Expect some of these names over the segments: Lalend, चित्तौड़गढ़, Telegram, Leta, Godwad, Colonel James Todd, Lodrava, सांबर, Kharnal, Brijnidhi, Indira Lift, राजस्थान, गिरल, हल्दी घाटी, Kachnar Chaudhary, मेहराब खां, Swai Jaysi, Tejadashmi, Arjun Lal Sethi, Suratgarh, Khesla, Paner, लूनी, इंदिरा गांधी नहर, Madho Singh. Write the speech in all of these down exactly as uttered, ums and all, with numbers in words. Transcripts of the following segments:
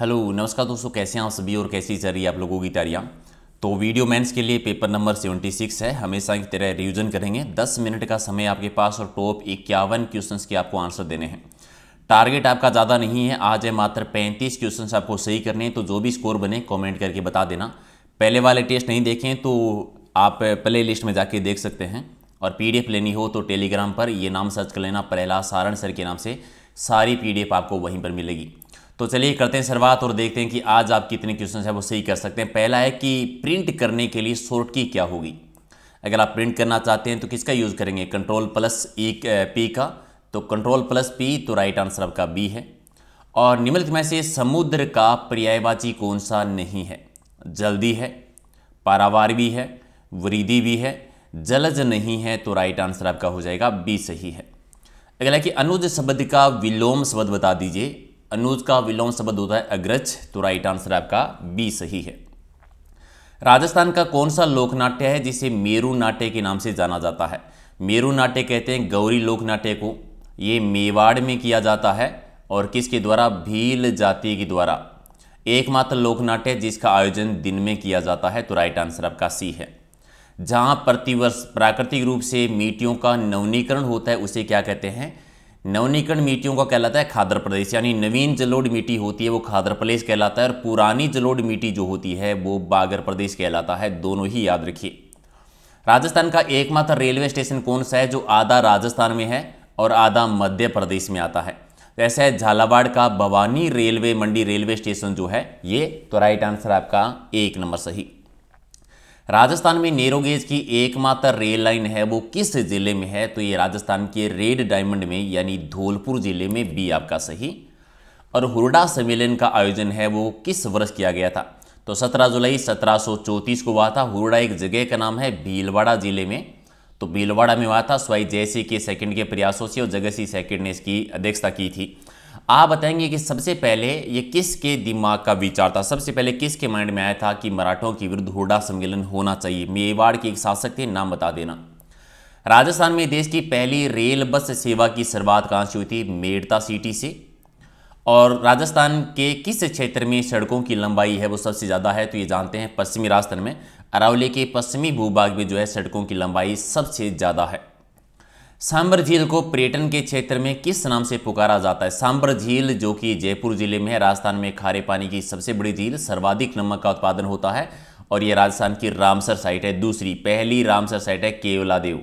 Hello नमस्कार दोस्तों, कैसे हैं आप सभी और कैसी चल रही है आप लोगों की तैयारियाँ। तो वीडियो मेंस के लिए पेपर नंबर छिहत्तर है, हमेशा की तरह रिवीजन करेंगे। दस मिनट का समय आपके पास और टॉप इक्यावन क्वेश्चंस के आपको आंसर देने हैं। टारगेट आपका ज़्यादा नहीं है, आज है मात्र पैंतीस क्वेश्चंस आपको सही करने हैं। तो जो भी स्कोर बने कॉमेंट करके बता देना। पहले वाले टेस्ट नहीं देखें तो आप प्ले लिस्ट में जाके देख सकते हैं, और पी डी एफ लेनी हो तो टेलीग्राम पर ये नाम सर्च कर लेना, प्रहलाद सारण सर के नाम से सारी पी डी एफ आपको वहीं पर मिलेगी। तो चलिए करते हैं शुरुआत और देखते हैं कि आज आप कितने क्वेश्चन है वो सही कर सकते हैं। पहला है कि प्रिंट करने के लिए शॉर्ट की क्या होगी। अगर आप प्रिंट करना चाहते हैं तो किसका यूज़ करेंगे, कंट्रोल प्लस ई पी का, तो कंट्रोल प्लस पी, तो राइट आंसर आपका बी है। और निम्नलिखित में से समुद्र का पर्यायवाची कौन सा नहीं है। जल्दी है, पारावार भी है, वृद्धि भी है, जलज नहीं है, तो राइट आंसर आपका हो जाएगा बी सही है। अगला कि अनुज शब्द का विलोम शब्द बता दीजिए। अनुज का विलोम शब्द होता है अग्रज, तो राइट आंसर आपका बी सही है। राजस्थान का कौन सा लोकनाट्य है जिसे मेरू नाट्य के नाम से जाना जाता है। मेरू नाट्य कहते हैं गौरी लोकनाट्य को, ये मेवाड़ में किया जाता है, और किसके द्वारा, भील जाति के द्वारा। एकमात्र लोकनाट्य जिसका आयोजन दिन में किया जाता है, तो राइट आंसर आपका सी है। जहाँ प्रतिवर्ष प्राकृतिक रूप से मिट्टियों का नवनीकरण होता है उसे क्या कहते हैं, नवनीकरण मिट्टियों का कहलाता है खादर प्रदेश, यानी नवीन जलोढ़ मिट्टी होती है वो खादर प्रदेश कहलाता है, और पुरानी जलोढ़ मिट्टी जो होती है वो बागर प्रदेश कहलाता है, दोनों ही याद रखिए। राजस्थान का एकमात्र रेलवे स्टेशन कौन सा है जो आधा राजस्थान में है और आधा मध्य प्रदेश में आता है। ऐसा है झालावाड़ का Bhawani railway Mandi railway station जो है ये, तो राइट आंसर आपका एक नंबर सही। राजस्थान में नेरोगेज की एकमात्र रेल लाइन है वो किस जिले में है, तो ये राजस्थान के रेड डायमंड में यानी धौलपुर जिले में, बी आपका सही। और हुरडा सम्मेलन का आयोजन है वो किस वर्ष किया गया था, तो सत्रह जुलाई सत्रह सौ चौंतीस को हुआ था। हुरडा एक जगह का नाम है भीलवाड़ा जिले में, तो भीलवाड़ा में हुआ था। स्वाई जयसी के सेकंड के प्रयासों से और जगह सी सेकंड ने इसकी अध्यक्षता की थी। आप बताएंगे कि सबसे पहले ये किसके दिमाग का विचार था, सबसे पहले किसके माइंड में आया था कि मराठों के विरुद्ध हुरडा सम्मेलन होना चाहिए। मेवाड़ के एक शासक थे, नाम बता देना। राजस्थान में देश की पहली रेल बस सेवा की शुरुआत कहाँ से हुई थी, मेड़ता सिटी से। और राजस्थान के किस क्षेत्र में सड़कों की लंबाई है वो सबसे ज़्यादा है, तो ये जानते हैं पश्चिमी राजस्थान में अरावली के पश्चिमी भूभाग में जो है सड़कों की लंबाई सबसे ज़्यादा है। सांबर झील को पर्यटन के क्षेत्र में किस नाम से पुकारा जाता है। सांबर झील जो कि जयपुर जिले में है, राजस्थान में खारे पानी की सबसे बड़ी झील, सर्वाधिक नमक का उत्पादन होता है, और यह राजस्थान की रामसर साइट है दूसरी। पहली रामसर साइट है केवलादेव,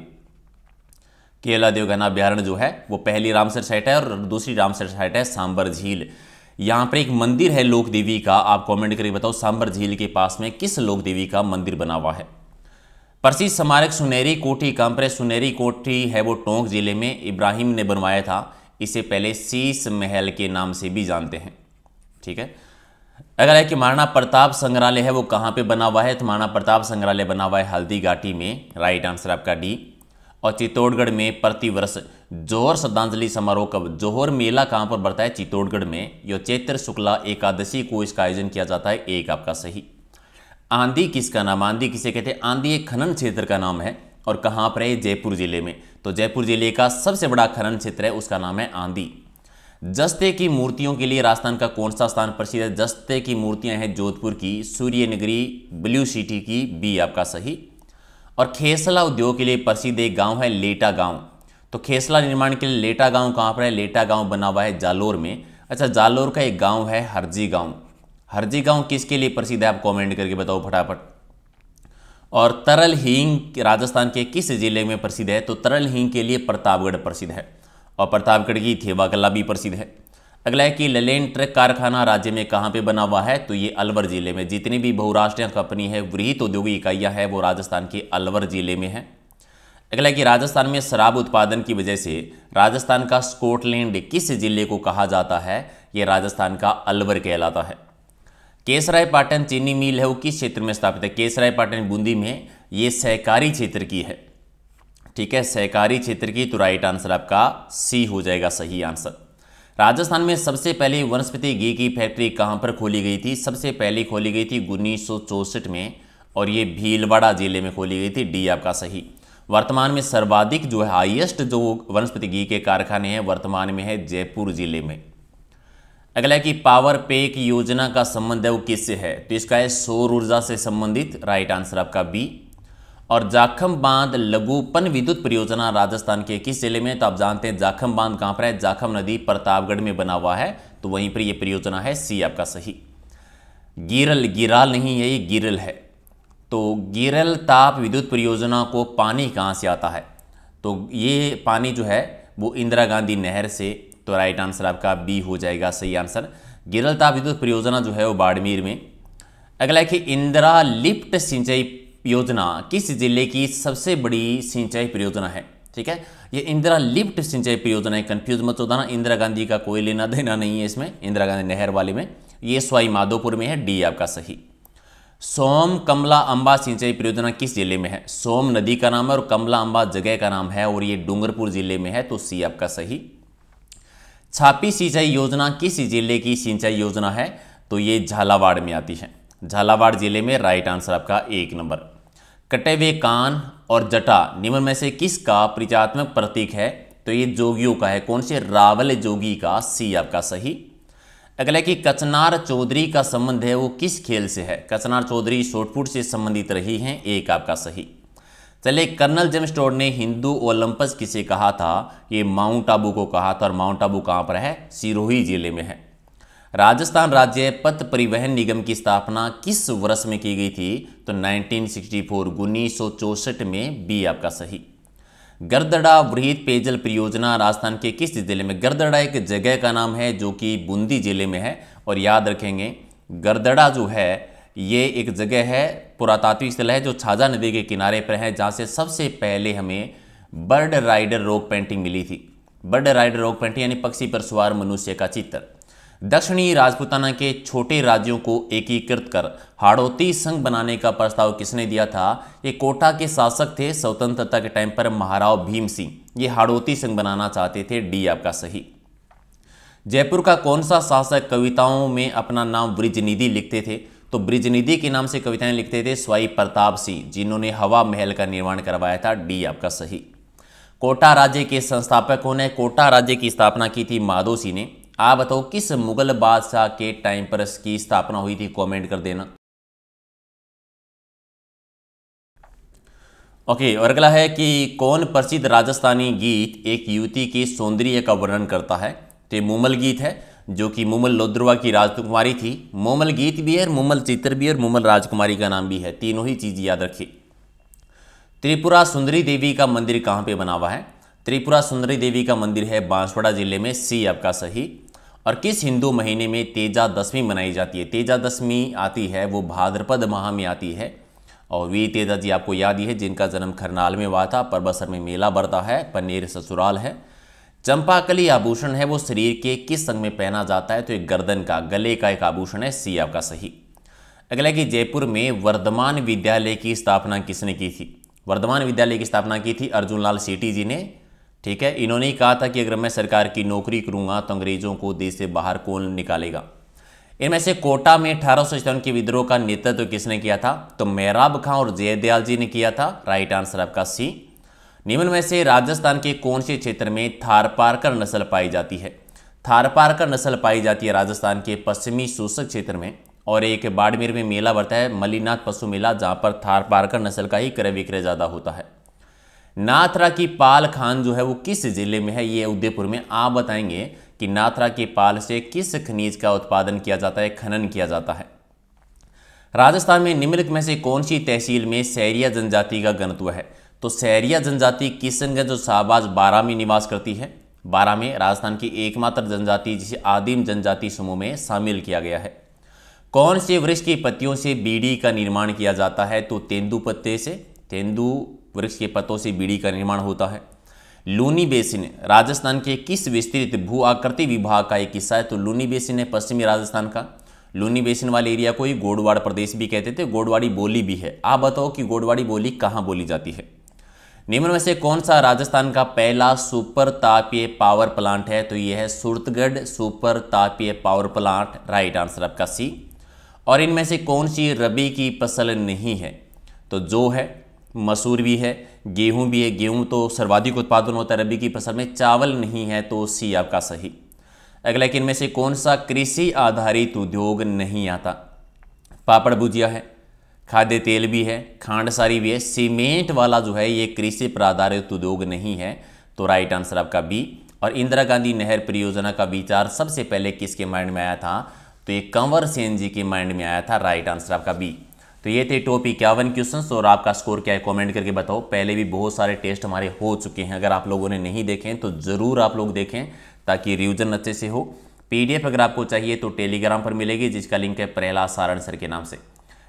केवलादेव घना अभ्यारण्य जो है वो पहली रामसर साइट है, और दूसरी रामसर साइट है सांबर झील। यहाँ पर एक मंदिर है लोक देवी का, आप कॉमेंट करके बताओ सांबर झील के पास में किस लोक देवी का मंदिर बना हुआ है। प्रसिद्ध स्मारक सुनहरी कोठी कांपरे, सुनहरी कोठी है वो टोंक जिले में, इब्राहिम ने बनवाया था, इसे पहले शीश महल के नाम से भी जानते हैं, ठीक है। अगर है कि महाराणा प्रताप संग्रहालय है वो कहाँ पे बना हुआ है, तो महाराणा प्रताप संग्रहालय बना हुआ है हल्दी घाटी में, राइट आंसर आपका डी। और चित्तौड़गढ़ में प्रतिवर्ष जोहर श्रद्धांजलि समारोह कब, जोहर मेला कहाँ पर बढ़ता है, चित्तौड़गढ़ में, यो चैत्र शुक्ला एकादशी को इसका आयोजन किया जाता है, एक आपका सही। आंधी किसका नाम, आंधी किसे कहते हैं, आंधी एक खनन क्षेत्र का नाम है, और कहाँ पर है, जयपुर जिले में, तो जयपुर जिले का सबसे बड़ा खनन क्षेत्र है उसका नाम है आंधी। जस्ते की मूर्तियों के लिए राजस्थान का कौन सा स्थान प्रसिद्ध है। जस्ते की मूर्तियां हैं जोधपुर की, सूर्य नगरी ब्लू सिटी की, बी आपका सही। और खेसला उद्योग के लिए प्रसिद्ध एक गाँव है लेटा गाँव, तो खेसला निर्माण के लिए लेटा गाँव कहाँ पर है, लेटा गाँव बना हुआ है जालोर में। अच्छा, जालोर का एक गाँव है हरजी गाँव, हरजी गांव किसके लिए प्रसिद्ध है, आप कमेंट करके बताओ फटाफट। और तरल हींग राजस्थान के किस जिले में प्रसिद्ध है, तो तरल हींग के लिए प्रतापगढ़ प्रसिद्ध है, और प्रतापगढ़ की थेवा कला भी प्रसिद्ध है। अगला है कि ललेंड ट्रक कारखाना राज्य में कहाँ पे बना हुआ है, तो ये अलवर जिले में। जितनी भी बहुराष्ट्रीय कंपनी है, वृहत औद्योगिक इकाइयाँ हैं वो राजस्थान के अलवर जिले में है। अगला है कि राजस्थान में शराब उत्पादन की वजह से राजस्थान का स्कॉटलैंड किस जिले को कहा जाता है, ये राजस्थान का अलवर कहलाता है। केसरायपाटन चीनी मिल है वो किस क्षेत्र में स्थापित है, केसरायपाटन बूंदी में, ये सहकारी क्षेत्र की है, ठीक है, सहकारी क्षेत्र की, तो राइट आंसर आपका सी हो जाएगा सही आंसर। राजस्थान में सबसे पहले वनस्पति घी की फैक्ट्री कहाँ पर खोली गई थी, सबसे पहले खोली गई थी उन्नीस सौ चौंसठ में, और ये भीलवाड़ा जिले में खोली गई थी, डी आपका सही। वर्तमान में सर्वाधिक जो है हाईएस्ट जो वनस्पति घी के कारखाने हैं वर्तमान में है जयपुर जिले में। अगला है कि पावर पे की योजना का संबंध है वो किससे है, तो इसका है सौर ऊर्जा से संबंधित, राइट आंसर आपका बी। और जाखम बांध लघुपन विद्युत परियोजना राजस्थान के किस जिले में, तो आप जानते हैं जाखम बांध कहाँ पर है, जाखम नदी प्रतापगढ़ में बना हुआ है, तो वहीं पर यह परियोजना है, सी आपका सही। गिरल, गिराल नहीं है ये गिरल है, तो गिरल ताप विद्युत परियोजना को पानी कहाँ से आता है, तो ये पानी जो है वो इंदिरा गांधी नहर से, तो राइट आंसर आपका बी हो जाएगा सही आंसर। गिरल ताप विद्युत परियोजना जो है वो बाड़मेर में। अगला है कि इंदिरा लिफ्ट सिंचाई योजना किस जिले की सबसे बड़ी सिंचाई परियोजना है, ठीक है, ये इंदिरा लिफ्ट सिंचाई परियोजना है, कंफ्यूज मत होता ना, इंदिरा गांधी का कोई लेना देना नहीं है इसमें, इंदिरा गांधी नहर वाले में, ये स्वाई माधोपुर में है, डी आपका सही। सोम कमला अंबा सिंचाई परियोजना किस जिले में है, सोम नदी का नाम है और कमला अंबा जगह का नाम है और ये डूंगरपुर जिले में है, तो सी आपका सही। छापी सिंचाई योजना किस जिले की सिंचाई योजना है, तो ये झालावाड़ में आती है, झालावाड़ जिले में, राइट आंसर आपका एक नंबर। कटे हुए कान और जटा निम्न में से किसका परिचयात्मक प्रतीक है, तो ये जोगियों का है, कौन से, रावल जोगी का, सी आपका सही। अगला कि कचनार चौधरी का संबंध है वो किस खेल से है, कचनार चौधरी शॉटपुट से संबंधित रही हैं, एक आपका सही। चले कर्नल जेम्स टॉड ने हिंदू ओलंपस किसे कहा था, ये माउंट आबू को कहा था, और माउंट आबू कहाँ पर है, सिरोही जिले में है। राजस्थान राज्य पथ परिवहन निगम की स्थापना किस वर्ष में की गई थी, तो नाइनटीन सिक्सटी फोर, उन्नीस सौ चौसठ में, बी आपका सही। गर्दड़ा वृहद पेयजल परियोजना राजस्थान के किस जिले में, गर्दड़ा एक जगह का नाम है जो कि बूंदी जिले में है, और याद रखेंगे गर्दड़ा जो है ये एक जगह है, पुरातात्विक स्थल है जो छाजा नदी के किनारे पर है, जहाँ से सबसे पहले हमें बर्ड राइडर रॉक पेंटिंग मिली थी, बर्ड राइडर रॉक पेंटिंग यानी पक्षी पर सवार मनुष्य का चित्र। दक्षिणी राजपूताना के छोटे राज्यों को एकीकृत कर हाड़ौती संघ बनाने का प्रस्ताव किसने दिया था, ये कोटा के शासक थे स्वतंत्रता के टाइम पर महाराव भीम सिंह, ये हाड़ौती संघ बनाना चाहते थे, डी आपका सही। जयपुर का कौन सा शासक कविताओं में अपना नाम बृजनिधि लिखते थे, तो बृजनिधि के नाम से कविताएं लिखते थे स्वाई प्रताप सिंह, जिन्होंने हवा महल का निर्माण करवाया था, डी आपका सही। कोटा राज्य के संस्थापक कौन है, कोटा राज्य की स्थापना की थी माधो सिंह ने, आप बताओ किस मुगल बादशाह के टाइम पर इसकी स्थापना हुई थी, कमेंट कर देना। ओके, और अगला है कि कौन प्रसिद्ध राजस्थानी गीत एक युवती के सौंदर्य का वर्णन करता है, तो मोमल गीत है जो कि मोमल लोद्रवा की राजकुमारी थी, मोमल गीत भी है, मोमल चित्र भी है, और मोमल राजकुमारी का नाम भी है, तीनों ही चीज याद रखिए। त्रिपुरा सुंदरी देवी का मंदिर कहाँ पे बना हुआ है, त्रिपुरा सुंदरी देवी का मंदिर है बांसवाड़ा जिले में, सी आपका सही। और किस हिंदू महीने में तेजादशमी मनाई जाती है, तेजादशमी आती है वो भाद्रपद माह में आती है, और वी तेजा जी आपको याद ही है जिनका जन्म खरनाल में हुआ था, परबसर में मेला बढ़ता है, पनेर ससुराल है। चंपाकली आभूषण है वो शरीर के किस अंग में पहना जाता है, तो एक गर्दन का, गले का एक आभूषण है, सी आपका सही। अगला कि जयपुर में वर्धमान विद्यालय की स्थापना किसने की थी, वर्धमान विद्यालय की स्थापना की थी अर्जुन लाल सेठी जी ने, ठीक है, इन्होंने ही कहा था कि अगर मैं सरकार की नौकरी करूंगा तो अंग्रेजों को देश से बाहर कौन निकालेगा। इनमें से कोटा में अठारह सौ सत्तावन के विद्रोह का नेतृत्व तो किसने किया था, तो मेहराब खां और जयदयाल जी ने किया था, राइट आंसर आपका सी। निम्न में से राजस्थान के कौन से क्षेत्र में थारपारकर नस्ल पाई जाती है, थारपारकर नस्ल पाई जाती है राजस्थान के पश्चिमी शोषक क्षेत्र में, और एक बाड़मेर में मेला बढ़ता है मलिनाथ पशु मेला, जहाँ पर थारपारकर नस्ल का ही क्रय विक्रय ज़्यादा होता है। नाथरा की पाल खान जो है वो किस जिले में है, ये उदयपुर में, आप बताएंगे कि नाथरा की पाल से किस खनिज का उत्पादन किया जाता है, खनन किया जाता है। राजस्थान में निम्नलिखित में से कौन सी तहसील में सहरिया जनजाति का घनत्व है, तो सहरिया जनजाति किशनगंज और शाहबाज बारा में निवास करती है, बारा में राजस्थान की एकमात्र जनजाति जिसे आदिम जनजाति समूह में शामिल किया गया है। कौन से वृक्ष की पत्तियों से बीड़ी का निर्माण किया जाता है, तो तेंदु पत्ते से, तेंदु वृक्ष के पत्तों से बीड़ी का निर्माण होता है। लूनी बेसिन राजस्थान के किस विस्तृत भू आकृति विभाग का एक हिस्सा है, तो लूनी बेसिन है पश्चिमी राजस्थान का, लूनी बेसिन वाले एरिया को ही गोडवाड़ प्रदेश भी कहते थे, गोडवाड़ी बोली भी है, आप बताओ कि गोडवाड़ी बोली कहाँ बोली जाती है। निम्न में से कौन सा राजस्थान का पहला सुपर तापीय पावर प्लांट है, तो यह है सूरतगढ़ सुपर तापीय पावर प्लांट, राइट आंसर आपका सी। और इनमें से कौन सी रबी की फसल नहीं है, तो जो है मसूर भी है, गेहूं भी है, गेहूं तो सर्वाधिक उत्पादन होता है रबी की फसल में, चावल नहीं है, तो सी आपका सही। अगला कि इनमें से कौन सा कृषि आधारित उद्योग नहीं आता। पापड़ भुजिया है, खाद्य तेल भी है, खांड सारी भी है, सीमेंट वाला जो है ये कृषि पर आधारित उद्योग नहीं है, तो राइट आंसर आपका बी। और इंदिरा गांधी नहर परियोजना का विचार सबसे पहले किसके माइंड में आया था, तो ये कंवर सेन जी के माइंड में आया था, राइट आंसर आपका बी। तो ये थे टॉप इक्यावन क्वेश्चंस, और आपका स्कोर क्या है कमेंट करके बताओ। पहले भी बहुत सारे टेस्ट हमारे हो चुके हैं, अगर आप लोगों ने नहीं देखे तो ज़रूर आप लोग देखें ताकि रिवीजन अच्छे से हो। पीडीएफ अगर आपको चाहिए तो टेलीग्राम पर मिलेगी, जिसका लिंक है प्रहलाद सारण सर के नाम से।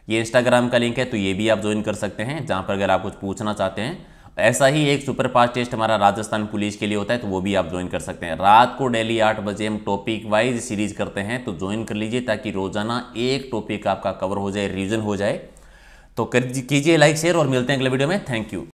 ये इंस्टाग्राम का लिंक है, तो ये भी आप ज्वाइन कर सकते हैं, जहाँ पर अगर आप कुछ पूछना चाहते हैं। ऐसा ही एक सुपर फास्ट टेस्ट हमारा राजस्थान पुलिस के लिए होता है, तो वो भी आप ज्वाइन कर सकते हैं। रात को डेली आठ बजे हम टॉपिक वाइज सीरीज करते हैं, तो ज्वाइन कर लीजिए ताकि रोजाना एक टॉपिक आपका कवर हो जाए, रिवीजन हो जाए। तो कीजिए लाइक शेयर और मिलते हैं अगले वीडियो में। Thank you.